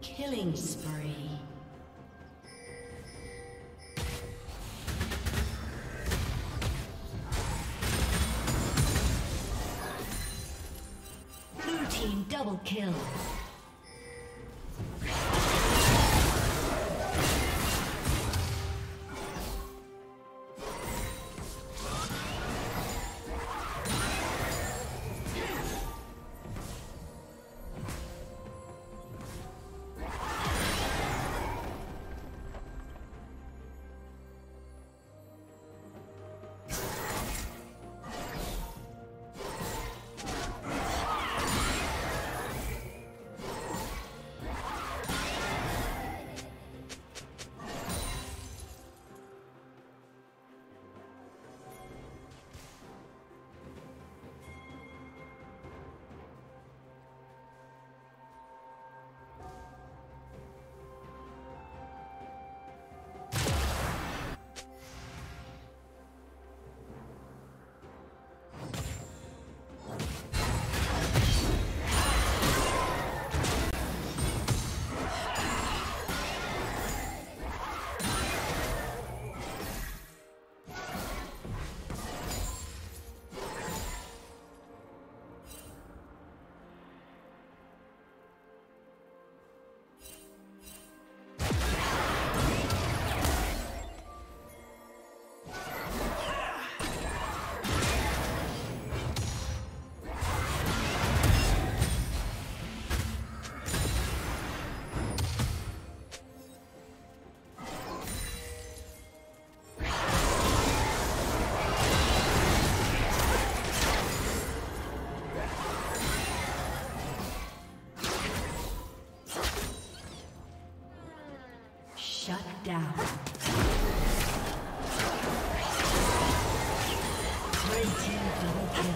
Killing spree. Blue team double kill. Down. Red team double kill.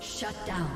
Shut down.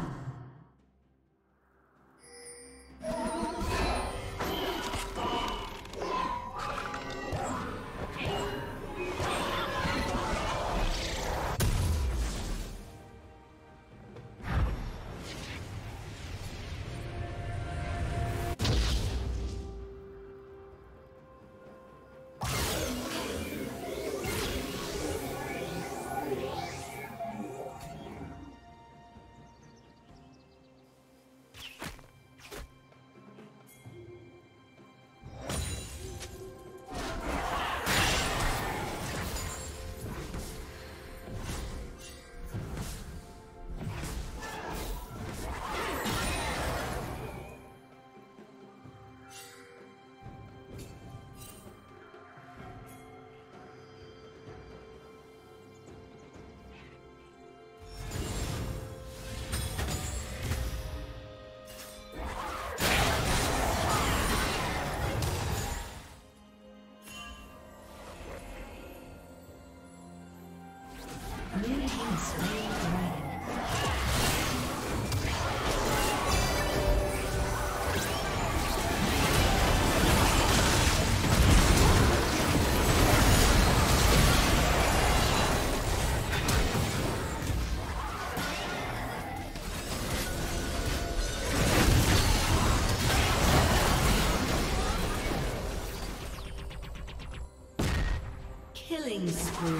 Killing spree.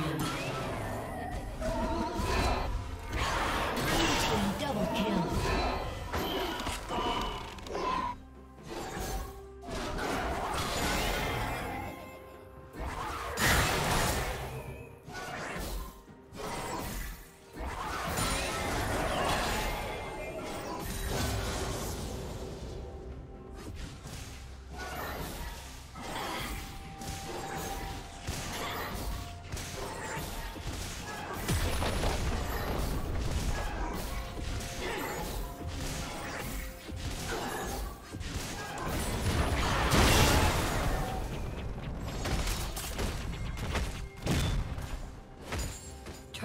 Double kill.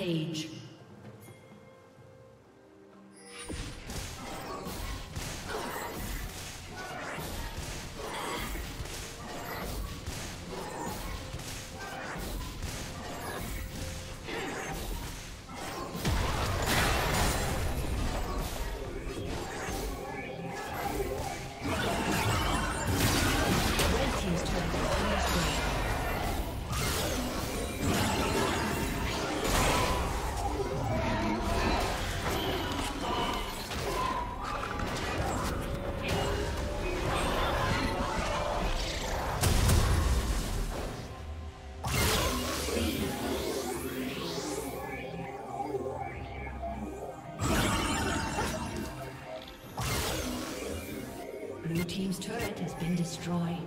Page. Blue team's turret has been destroyed.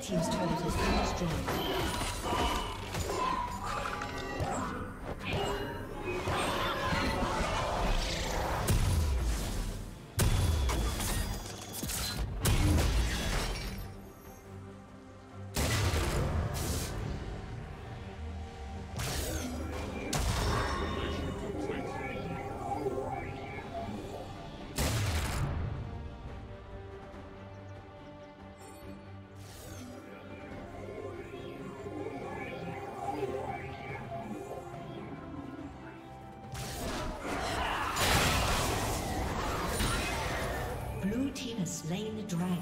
Red team's turret has been destroyed. Slain the dragon.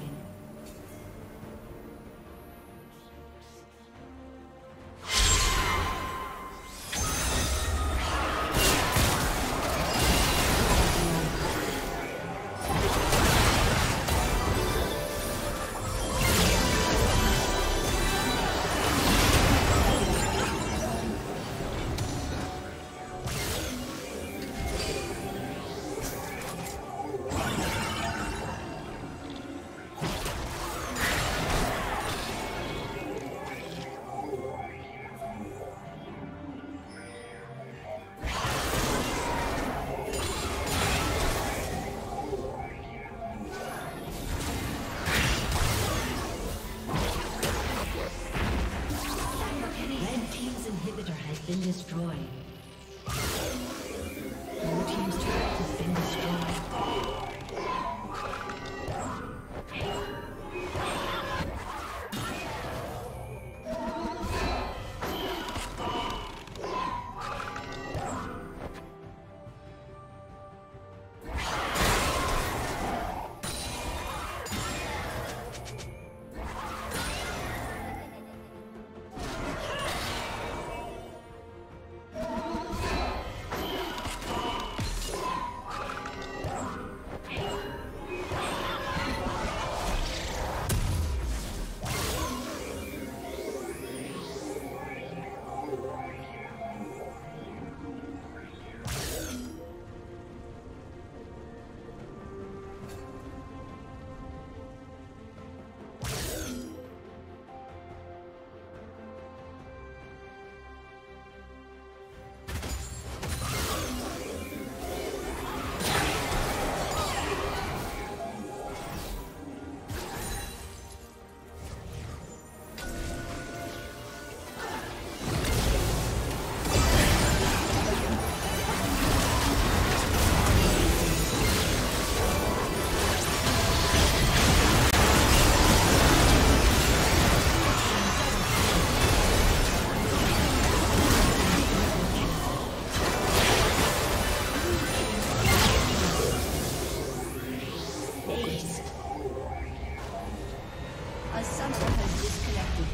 Destroyed. Your team's turret has been A summoner has disconnected.